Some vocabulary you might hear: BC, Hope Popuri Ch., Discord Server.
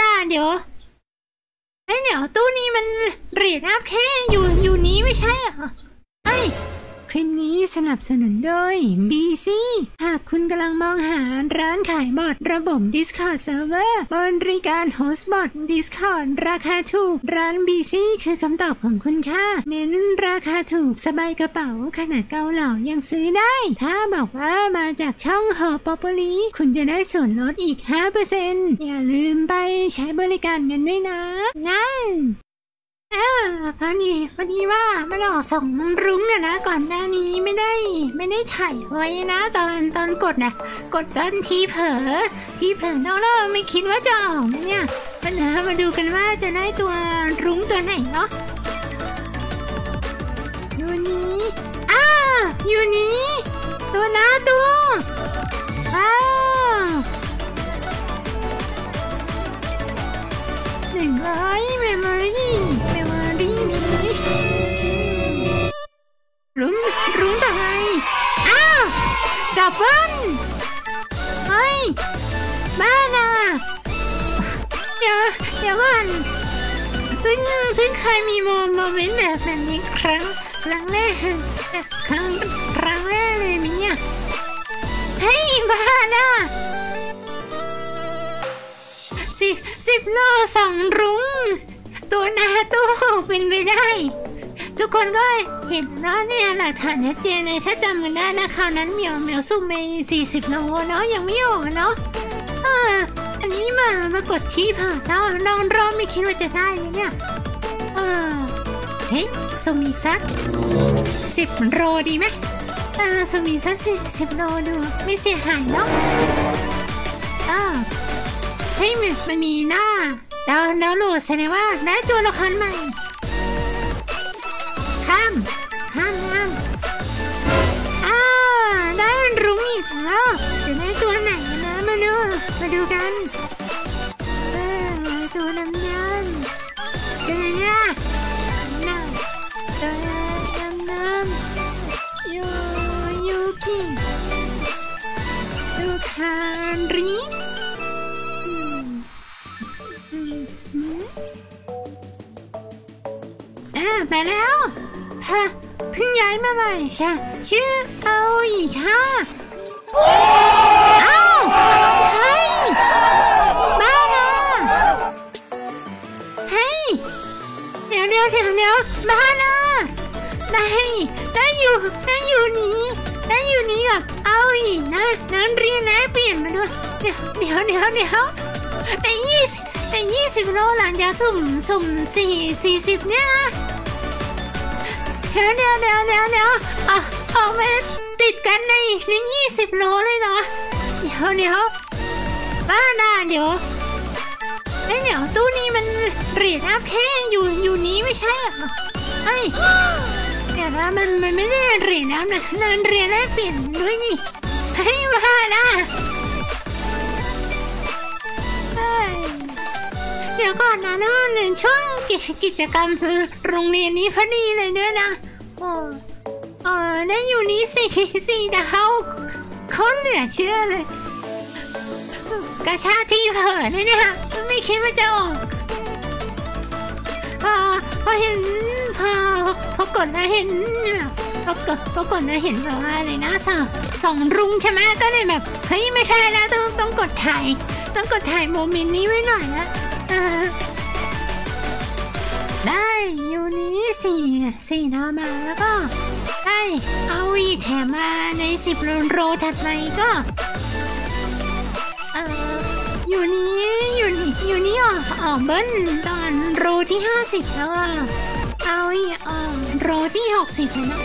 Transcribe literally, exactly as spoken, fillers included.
ดาเดี๋ยวไอ้เดี๋ยวตู้นี้มันเรทอัพแค่อยู่อยู่นี้ไม่ใช่เหรอไอ้คลิปนี้สนับสนุนโดย บี ซี หากคุณกำลังมองหาร้านขายบอทระบบ Discord Server บริการโฮสต์บอท Discord ราคาถูกร้าน บี ซี คือคำตอบของคุณค่ะเน้นราคาถูกสบายกระเป๋าขนาดเกาเหล่ายังซื้อได้ถ้าบอกว่ามาจากช่อง Hope Popuri คุณจะได้ส่วนลดอีก ห้าเปอร์เซ็นต์ อย่าลืมไปใช้บริการกันด้วยนะนั่นเออพอดีพอดีว่ามาหลอกส่งรุ้งอะนะก่อนหน้านี้ไม่ได้ไม่ได้ถ่ายไว้นะตอนตอนกดนะกดตอนทีเผลอทีเผลอน้องๆไม่คิดว่าจะออกเนี่ยมันนะมาดูกันว่าจะได้ตัวรุ้งตัวไหนเนาะยูนี้อ้ายูนี้ตัวนะตัวว้าวหนึ่งร้อยเมมโมรี่รุ้งรุ้งแต่ไงอ้าวดับเบิ้ลเฮ้ยบ้าน่ะเดี๋ยวเดี๋ยวก่อนเพิ่งเพิ่งเคยมีโมโมเมนต์แบบแบบนี้ครั้งครั้งแรกครั้งครั้งแรกเลยมิเนี่ยเฮ้ยบ้าน่ะสิบสิบโลสองรุ้งตัวนาตู้เป็นไปได้ทุกคนก็เห็นเนาะเนี่ยหลักฐานชัดเจนเลยถ้าจำกันได้นะคราวนั้นเหมียวเหมียวซุ่มไปสี่สิบโลเนาะยังไม่ออกเนาะเอออันนี้มามากดที่ผ่านเนาะน้องรอไม่คิดว่าจะได้เนี่ยเออเฮ้ยสุ่มอีกสักสิบโลดีไหมเออสุ่มอีกสักสิบสิบโลดูไม่เสียหายเนาะเออเฮ้ยมันมีหน้าดาวดาวโหลดแสดงว่าได้ตัวละครใหม่ข้ามข้ามข้ามอ้าได้รุ้งอีกแล้วจะได้ตัวไหนนะมาดูมาดูกันเออตัวน้ำเงินตัวไหนล่ะน้ำตัวน้ำน้ำยูยูกิตัวคาริไปแล้วฮะเพิ่งย้ายมาใหม่ใช่ชื่อเอาอีกค่ะอ้าวเฮ้ยบ้านะเฮ้ยเดี๋ยวเดี๋ยวเดี๋ยวเดี๋ยวบ้านะได้ได้อยู่ได้อยู่นี้ได้อยู่นี้กับเอาอีกนะนั้นเรียนนะเปลี่ยนมาด้วยเดี๋ยวเดี๋ยวเดี๋ยวเดี๋ยวแต่ยี่สิบแต่ยี่สิบโลหลังจากสุ่มสุ่มสี่สี่สิบเนี่ยเดี๋ยวเดี๋ยวเดี๋ยวเดี๋ยวเดี๋ยวอ่ะออกมาติดกันในในยี่สิบโลเลยเนาะเดี๋ยวเดี๋ยวบ้าน่ะเดี๋ยวไอ้เดี๋ยวตู้นี้มันเรทอัพแค่อยู่อยู่นี้ไม่ใช่เหรอไอ้เดี๋ยวนะมันมันไม่ได้เรทอัพนะนั่นเรทแลกเปลี่ยนด้วยนี่เฮ้ยบ้าน่ะเดี๋ยวก่อนนะน้องเรียนช่วงกิจกรรมโรงเรียนนี้พอดีเลยด้วยนะโอ้เออได้อยู่นี้สี่สี่ดาวเขาเหลือเชื่อเลยกระชากที่เผลอเนี่ยนะไม่คิดว่าจะออกพอพอเห็นพอพอกดนะเห็นพอกดพอกดนะเห็นแบบว่าเลยนะสองสองรุ้งใช่ไหมก็เลยแบบเฮ้ยไม่ได้แล้วต้องต้องกดถ่ายต้องกดถ่ายโมเมนต์นี้ไว้หน่อยนะได้อยู่นี้สี่สี่น้ำมาแล้วก็ได้เอาอีแถมมาในสิบโลโลถัดไปก็เอออยู่นี้อยู่นี้อยู่นี้ออกออกเบิ้ลตอนโลที่ห้าสิบแล้วก็เอาอีออกโลที่หกสิบนะ